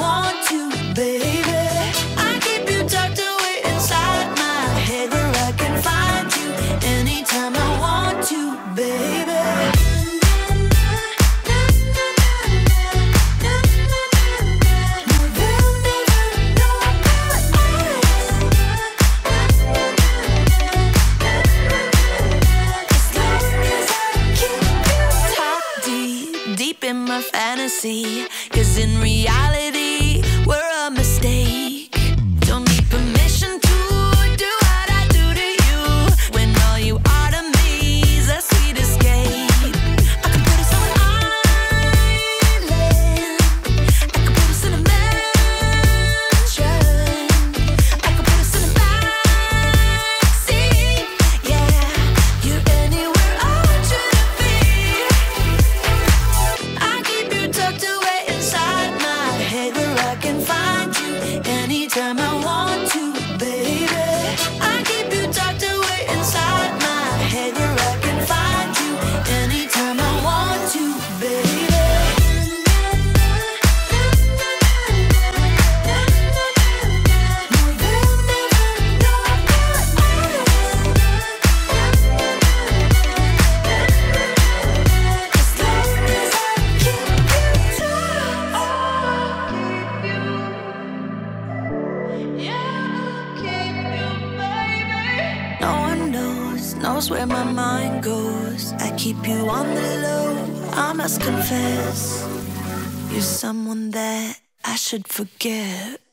want you, baby. I keep you tucked away inside my head where I can find you anytime I want you, baby. Deep in my fantasy, 'cause in reality, we're a mistake. Don't need permission to do what I do to you, when all you are to me is a sweet escape. I could put us on an island, I could put us in a mansion, I could put us in a backseat. Yeah, you're anywhere I want you to be. Anytime I want to, baby, I keep you tucked away inside my head where I can find you anytime I want to, baby. No, they'll never know what I am, as long as I keep you knows where my mind goes. I keep you on the low, I must confess, you're someone that I should forget.